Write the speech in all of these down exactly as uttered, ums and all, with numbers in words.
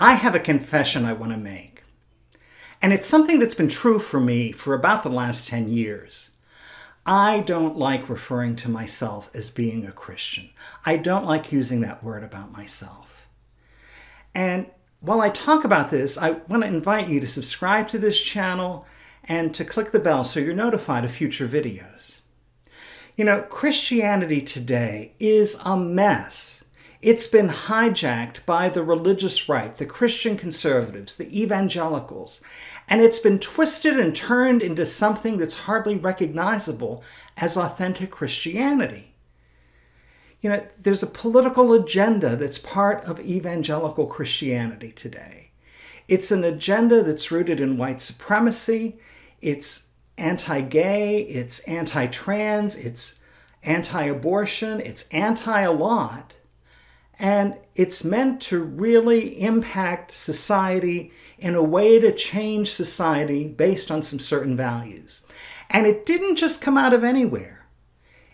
I have a confession I want to make. And it's something that's been true for me for about the last ten years. I don't like referring to myself as being a Christian. I don't like using that word about myself. And while I talk about this, I want to invite you to subscribe to this channel and to click the bell so you're notified of future videos. You know, Christianity today is a mess. It's been hijacked by the religious right, the Christian conservatives, the evangelicals, and it's been twisted and turned into something that's hardly recognizable as authentic Christianity. You know, there's a political agenda that's part of evangelical Christianity today. It's an agenda that's rooted in white supremacy. It's anti-gay, it's anti-trans, it's anti-abortion, it's anti-a-lot. And it's meant to really impact society in a way to change society based on some certain values. And it didn't just come out of anywhere.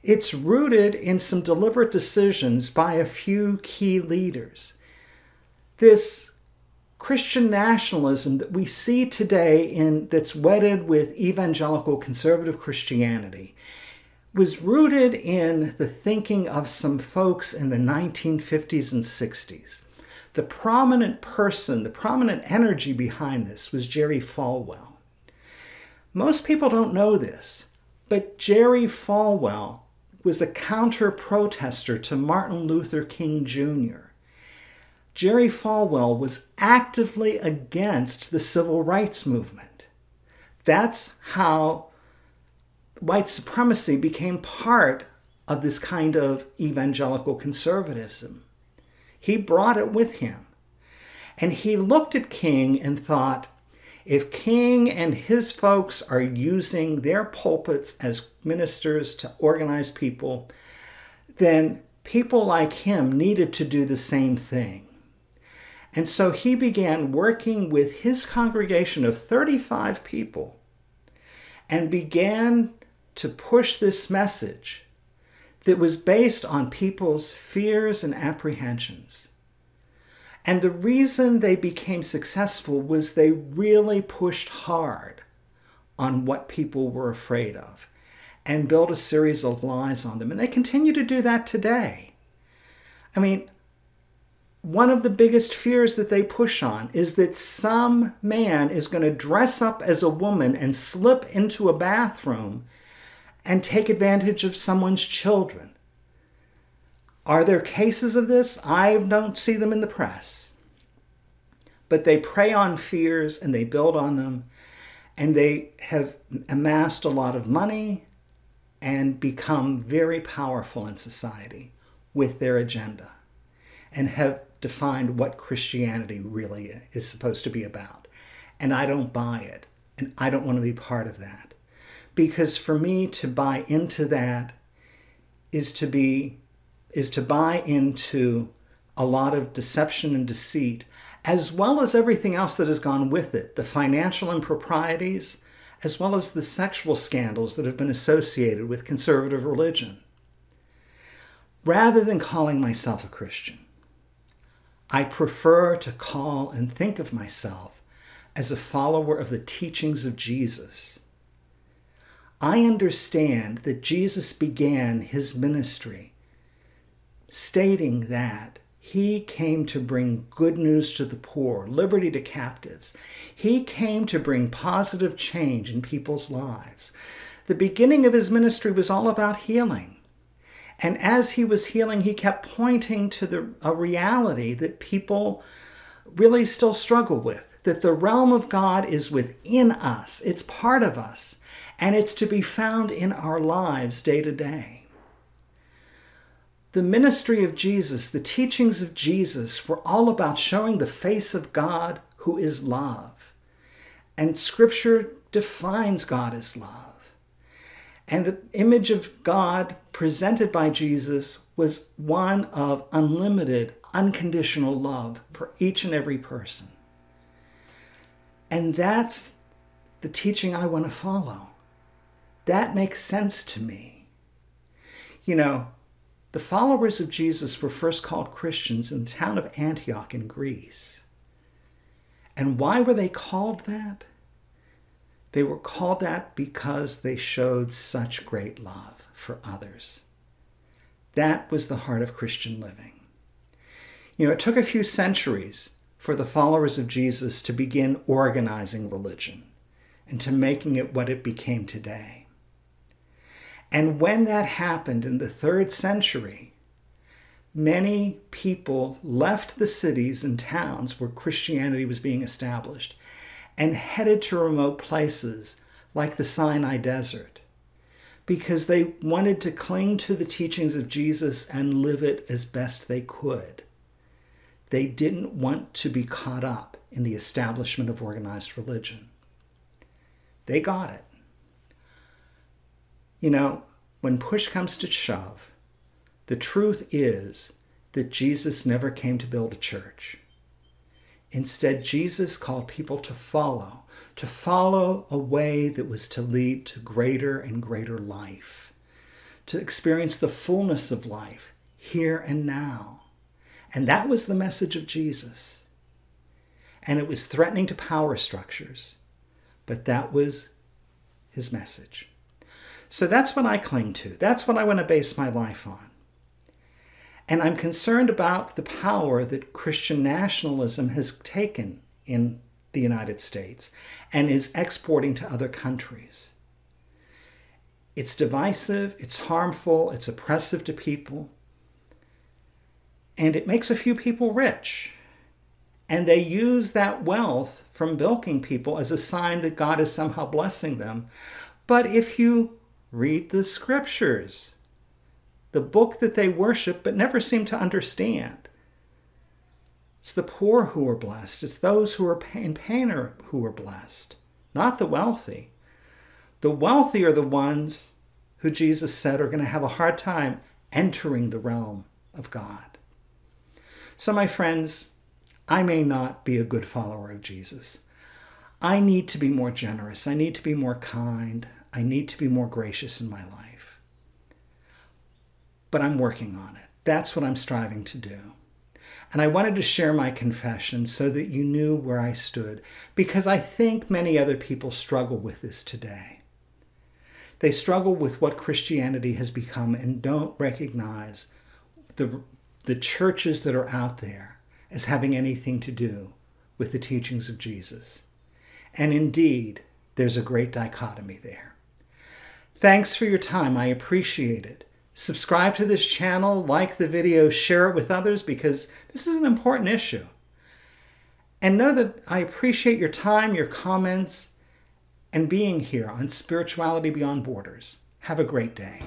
It's rooted in some deliberate decisions by a few key leaders. This Christian nationalism that we see today in, that's wedded with evangelical conservative Christianity was rooted in the thinking of some folks in the nineteen fifties and sixties. The prominent person, the prominent energy behind this was Jerry Falwell. Most people don't know this, but Jerry Falwell was a counter-protester to Martin Luther King Junior Jerry Falwell was actively against the civil rights movement. That's how white supremacy became part of this kind of evangelical conservatism. He brought it with him. And he looked at King and thought, if King and his folks are using their pulpits as ministers to organize people, then people like him needed to do the same thing. And so he began working with his congregation of thirty-five people and began to push this message that was based on people's fears and apprehensions. And the reason they became successful was they really pushed hard on what people were afraid of and built a series of lies on them. And they continue to do that today. I mean, one of the biggest fears that they push on is that some man is going to dress up as a woman and slip into a bathroom and take advantage of someone's children. Are there cases of this? I don't see them in the press. But they prey on fears and they build on them, and they have amassed a lot of money and become very powerful in society with their agenda and have defined what Christianity really is supposed to be about. And I don't buy it, and I don't want to be part of that. Because for me to buy into that is to be, is to buy into a lot of deception and deceit, as well as everything else that has gone with it, the financial improprieties, as well as the sexual scandals that have been associated with conservative religion. Rather than calling myself a Christian, I prefer to call and think of myself as a follower of the teachings of Jesus. I understand that Jesus began his ministry stating that he came to bring good news to the poor, liberty to captives. He came to bring positive change in people's lives. The beginning of his ministry was all about healing. And as he was healing, he kept pointing to the, a reality that people really still struggle with, that the realm of God is within us. It's part of us. And it's to be found in our lives day to day. The ministry of Jesus, the teachings of Jesus, were all about showing the face of God who is love. And Scripture defines God as love. And the image of God presented by Jesus was one of unlimited, unconditional love for each and every person. And that's the teaching I want to follow. That makes sense to me. You know, the followers of Jesus were first called Christians in the town of Antioch in Greece. And why were they called that? They were called that because they showed such great love for others. That was the heart of Christian living. You know, it took a few centuries for the followers of Jesus to begin organizing religion and to making it what it became today. And when that happened in the third century, many people left the cities and towns where Christianity was being established and headed to remote places like the Sinai Desert because they wanted to cling to the teachings of Jesus and live it as best they could. They didn't want to be caught up in the establishment of organized religion. They got it. You know, when push comes to shove, the truth is that Jesus never came to build a church. Instead, Jesus called people to follow, to follow a way that was to lead to greater and greater life, to experience the fullness of life here and now. And that was the message of Jesus. And it was threatening to power structures, but that was his message. So that's what I cling to. That's what I want to base my life on. And I'm concerned about the power that Christian nationalism has taken in the United States and is exporting to other countries. It's divisive, it's harmful, it's oppressive to people, and it makes a few people rich. And they use that wealth from bilking people as a sign that God is somehow blessing them. But if you read the scriptures, the book that they worship but never seem to understand. It's the poor who are blessed. It's those who are in pain who are blessed, not the wealthy. The wealthy are the ones who Jesus said are going to have a hard time entering the realm of God. So my friends, I may not be a good follower of Jesus. I need to be more generous. I need to be more kind. I need to be more gracious in my life. But I'm working on it. That's what I'm striving to do. And I wanted to share my confession so that you knew where I stood, because I think many other people struggle with this today. They struggle with what Christianity has become and don't recognize the, the churches that are out there as having anything to do with the teachings of Jesus. And indeed, there's a great dichotomy there. Thanks for your time. I appreciate it. Subscribe to this channel, like the video, share it with others, because this is an important issue. And know that I appreciate your time, your comments, and being here on Spirituality Beyond Borders. Have a great day.